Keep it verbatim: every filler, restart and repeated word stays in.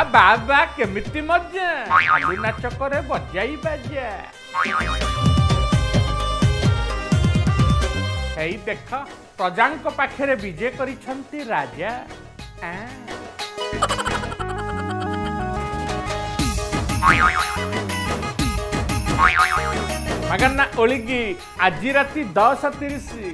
आ बाबा केमिति मजा आलू नाच करे बजाई बाजा हेई देख प्रजांक पाखरे विजय करिसंती राजा आ मगन्ना ओलिगी आज राति दस तीस